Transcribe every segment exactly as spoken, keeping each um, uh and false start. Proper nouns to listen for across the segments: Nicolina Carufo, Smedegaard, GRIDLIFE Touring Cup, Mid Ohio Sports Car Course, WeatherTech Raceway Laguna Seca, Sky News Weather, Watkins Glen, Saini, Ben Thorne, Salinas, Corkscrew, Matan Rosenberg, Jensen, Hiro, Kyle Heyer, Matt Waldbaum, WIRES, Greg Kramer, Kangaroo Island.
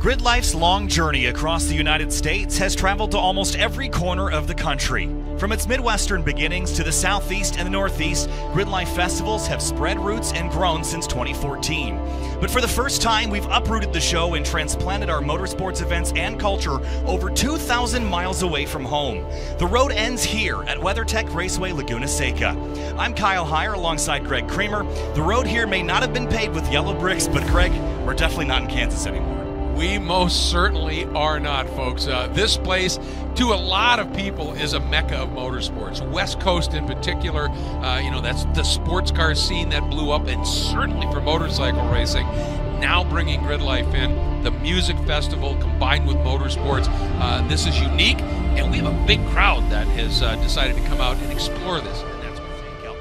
GRIDLIFE's long journey across the United States has traveled to almost every corner of the country. From its Midwestern beginnings to the Southeast and the Northeast, GRIDLIFE festivals have spread roots and grown since twenty fourteen. But for the first time, we've uprooted the show and transplanted our motorsports events and culture over two thousand miles away from home. The road ends here at WeatherTech Raceway Laguna Seca. I'm Kyle Heyer alongside Greg Kramer. The road here may not have been paved with yellow bricks, but Greg, we're definitely not in Kansas anymore. We most certainly are not, folks. Uh, this place, to a lot of people, is a mecca of motorsports. West Coast in particular, uh, you know, that's the sports car scene that blew up, and certainly for motorcycle racing. Now bringing GRIDLIFE in, the music festival combined with motorsports, uh, this is unique, and we have a big crowd that has uh, decided to come out and explore this.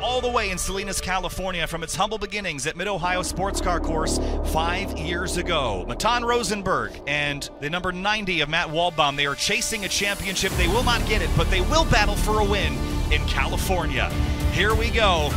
All the way in Salinas, California, from its humble beginnings at Mid Ohio Sports Car Course five years ago. Matan Rosenberg and the number ninety of Matt Waldbaum, they are chasing a championship. They will not get it, but they will battle for a win in California. Here we go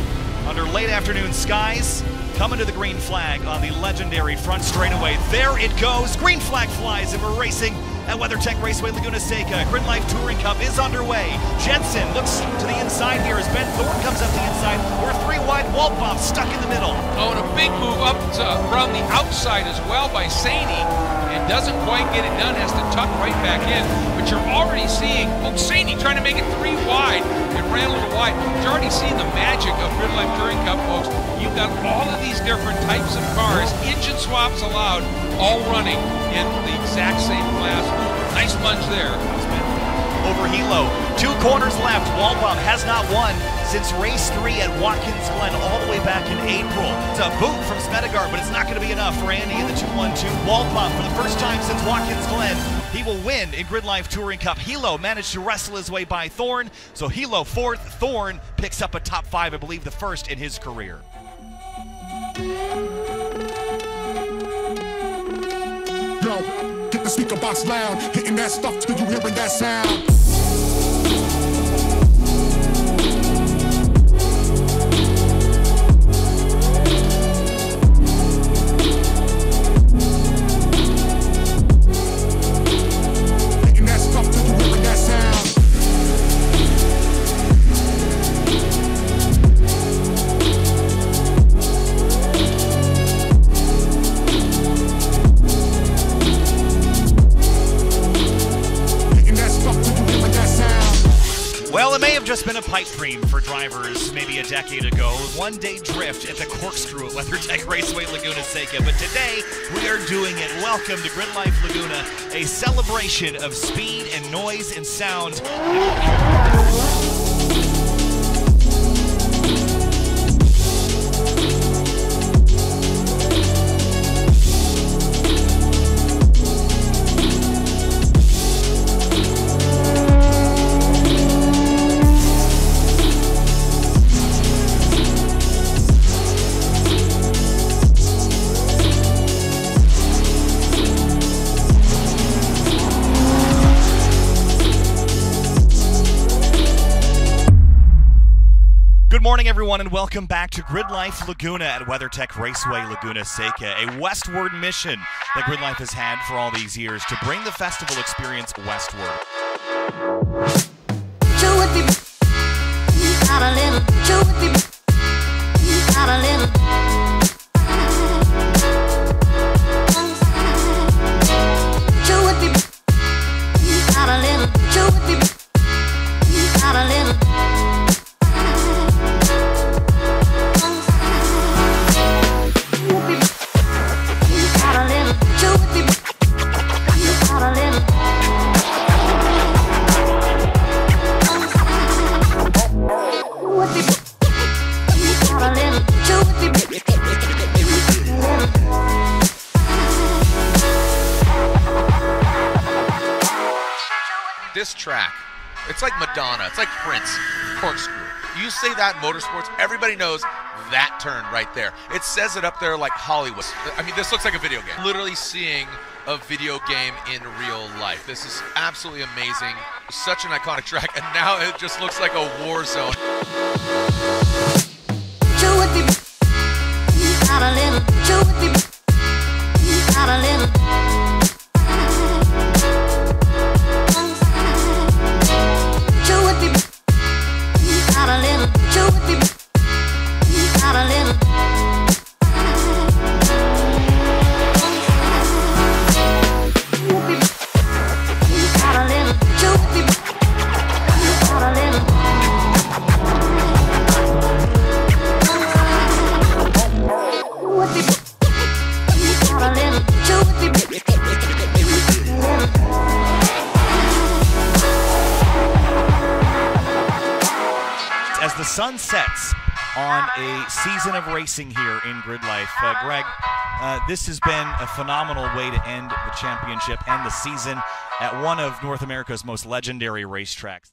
under late afternoon skies, coming to the green flag on the legendary front straightaway. There it goes. Green flag flies, and we're racing at WeatherTech Raceway Laguna Seca. GRIDLIFE Touring Cup is underway. Jensen looks to the inside here as Ben Thorne comes up the inside. We're three wide, Waldbaum stuck in the middle. Oh, and a big move up to, from the outside as well by Saini. And doesn't quite get it done, has to tuck right back in. But you're already seeing, oh, Saini trying to make it three wide. It ran a little wide. You're already seeing the magic of GRIDLIFE Touring Cup, folks. You've got all of these different types of cars, engine swaps allowed, all running in the exact same class. Nice lunge there. Over Hiro, two corners left. Waldbaum has not won since race three at Watkins Glen all the way back in April. It's a boot from Smedegaard, but it's not going to be enough for Andy in the two one two. Waldbaum, for the first time since Watkins Glen, he will win in GRIDLIFE Touring Cup. Hiro managed to wrestle his way by Thorne, so Hiro fourth. Thorne picks up a top five, I believe the first in his career. Yo, get the speaker box loud, hitting that stuff till you hearing that sound. Just been a pipe dream for drivers maybe a decade ago. One day drift at the Corkscrew at WeatherTech Raceway Laguna Seca. But today we are doing it. Welcome to GRIDLIFE Laguna, a celebration of speed and noise and sound. Good morning, everyone, and welcome back to GRIDLIFE Laguna at WeatherTech Raceway Laguna Seca, a westward mission that GRIDLIFE has had for all these years to bring the festival experience westward. This track, it's like Madonna, it's like Prince, Corkscrew. You say that in motorsports, everybody knows that turn right there. It says it up there like Hollywood. I mean, this looks like a video game. Literally seeing a video game in real life. This is absolutely amazing. Such an iconic track, and now it just looks like a war zone. sun sets on a season of racing here in GridLife. Uh, Greg, uh, this has been a phenomenal way to end the championship and the season at one of North America's most legendary racetracks.